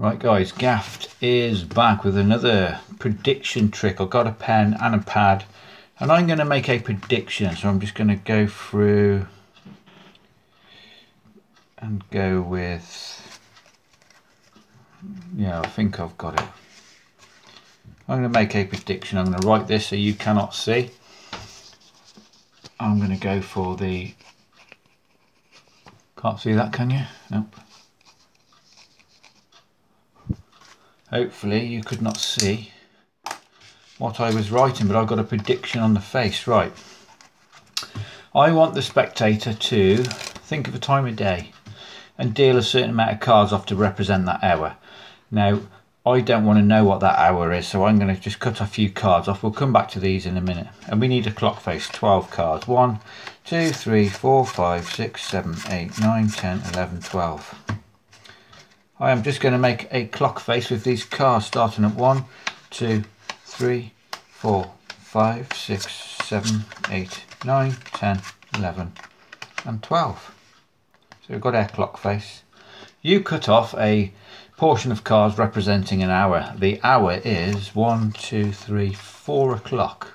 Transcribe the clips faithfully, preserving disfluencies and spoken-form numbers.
Right guys, Gaffed is back with another prediction trick. I've got a pen and a pad and I'm going to make a prediction. So I'm just going to go through and go with, yeah, I think I've got it. I'm going to make a prediction. I'm going to write this so you cannot see. I'm going to go for the, can't see that, can you? Nope. Hopefully you could not see what I was writing, but I've got a prediction on the face. Right, I want the spectator to think of a time of day and deal a certain amount of cards off to represent that hour. Now, I don't want to know what that hour is, so I'm going to just cut a few cards off. We'll come back to these in a minute. And we need a clock face, twelve cards. one, two, three, four, five, six, seven, eight, nine, ten, eleven, twelve. I am just going to make a clock face with these cards, starting at one, two, three, four, five, six, seven, eight, nine, ten, eleven and twelve. So we've got our clock face. You cut off a portion of cards representing an hour. The hour is one, two, three, four o'clock.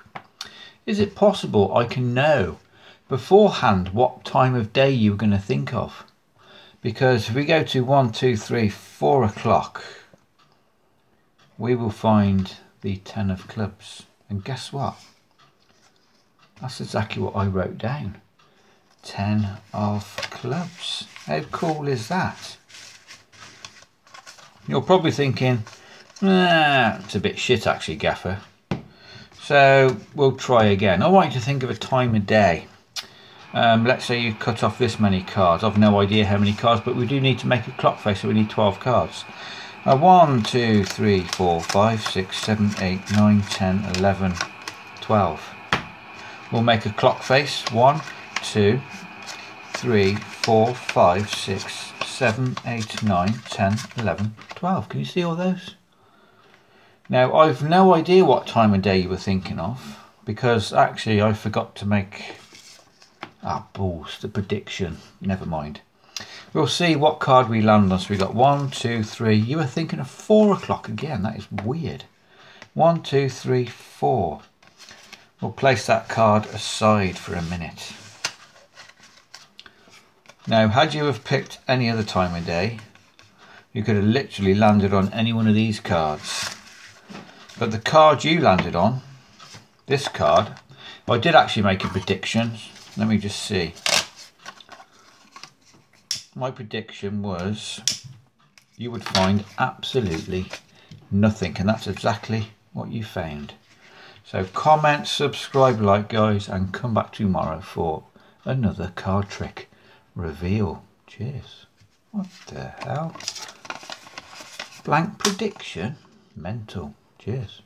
Is it possible I can know beforehand what time of day you're going to think of? Because if we go to one, two, three, four o'clock, we will find the ten of clubs. And guess what? That's exactly what I wrote down. Ten of clubs. How cool is that? You're probably thinking, nah, it's a bit shit actually, Gaffer. So we'll try again. I want you to think of a time of day. Um, let's say you cut off this many cards. I've no idea how many cards, but we do need to make a clock face, so we need twelve cards. Uh, one, two, three, four, five, six, seven, eight, nine, ten, eleven, twelve. We'll make a clock face. one, two, three, four, five, six, seven, eight, nine, ten, eleven, twelve. Can you see all those? Now, I've no idea what time of day you were thinking of, because actually I forgot to make... Ah, balls, the prediction. Never mind. We'll see what card we land on. So we got one, two, three. You were thinking of four o'clock again. That is weird. One, two, three, four. We'll place that card aside for a minute. Now, had you have picked any other time of day, you could have literally landed on any one of these cards. But the card you landed on, this card, I did actually make a prediction. Let me just see. My prediction was you would find absolutely nothing, and that's exactly what you found. So comment, subscribe, like, guys, and come back tomorrow for another card trick reveal. Cheers. What the hell? Blank prediction? Mental. Cheers.